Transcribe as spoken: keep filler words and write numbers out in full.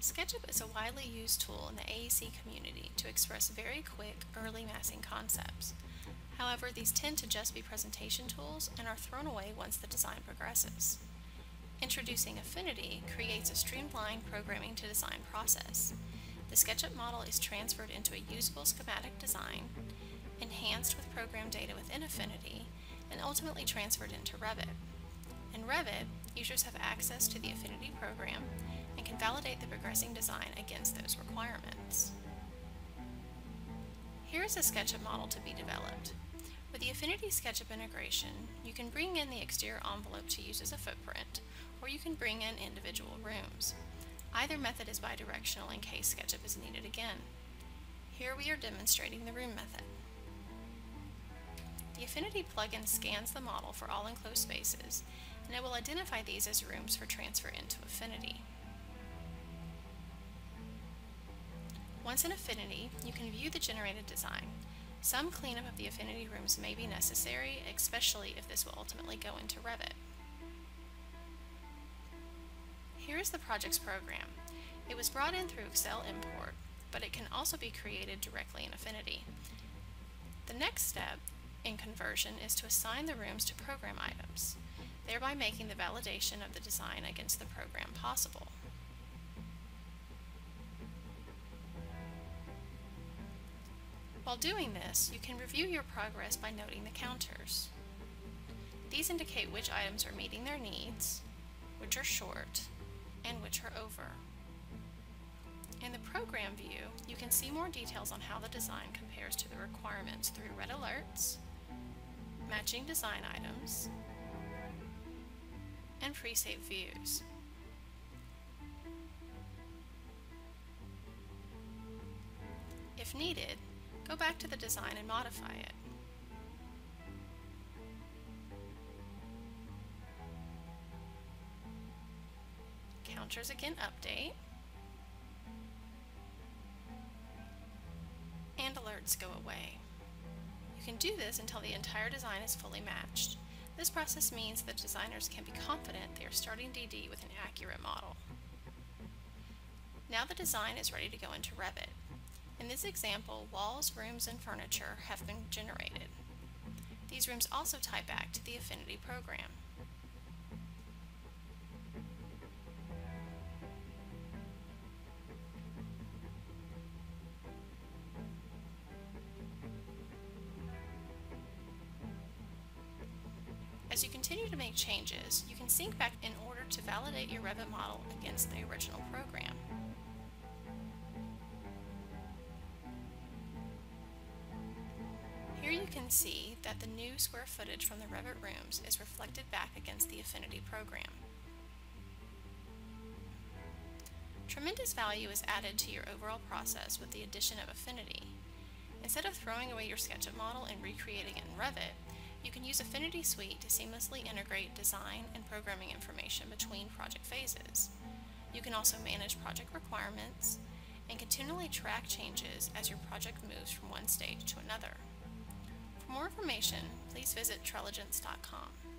SketchUp is a widely used tool in the A E C community to express very quick, early massing concepts. However, these tend to just be presentation tools and are thrown away once the design progresses. Introducing Affinity creates a streamlined programming to design process. The SketchUp model is transferred into a usable schematic design, enhanced with program data within Affinity, and ultimately transferred into Revit. In Revit, users have access to the Affinity program and can validate the progressing design against those requirements. Here is a SketchUp model to be developed. With the Affinity SketchUp integration, you can bring in the exterior envelope to use as a footprint, or you can bring in individual rooms. Either method is bidirectional in case SketchUp is needed again. Here we are demonstrating the room method. The Affinity plugin scans the model for all enclosed spaces, and it will identify these as rooms for transfer into Affinity. Once in Affinity, you can view the generated design. Some cleanup of the Affinity rooms may be necessary, especially if this will ultimately go into Revit. Here is the project's program. It was brought in through Excel import, but it can also be created directly in Affinity. The next step in conversion is to assign the rooms to program items, thereby making the validation of the design against the program possible. While doing this, you can review your progress by noting the counters. These indicate which items are meeting their needs, which are short, and which are over. In the program view, you can see more details on how the design compares to the requirements through red alerts, matching design items, and pre-saved views. If needed, go back to the design and modify it. Counters again update, and alerts go away. You can do this until the entire design is fully matched. This process means that designers can be confident they are starting D D with an accurate model. Now the design is ready to go into Revit. In this example, walls, rooms, and furniture have been generated. These rooms also tie back to the Affinity program. As you continue to make changes, you can sync back in order to validate your Revit model against the original program. Here you can see that the new square footage from the Revit rooms is reflected back against the Affinity program. Tremendous value is added to your overall process with the addition of Affinity. Instead of throwing away your SketchUp model and recreating it in Revit, you can use Affinity Suite to seamlessly integrate design and programming information between project phases. You can also manage project requirements and continually track changes as your project moves from one stage to another. For more information, please visit Trelligence dot com.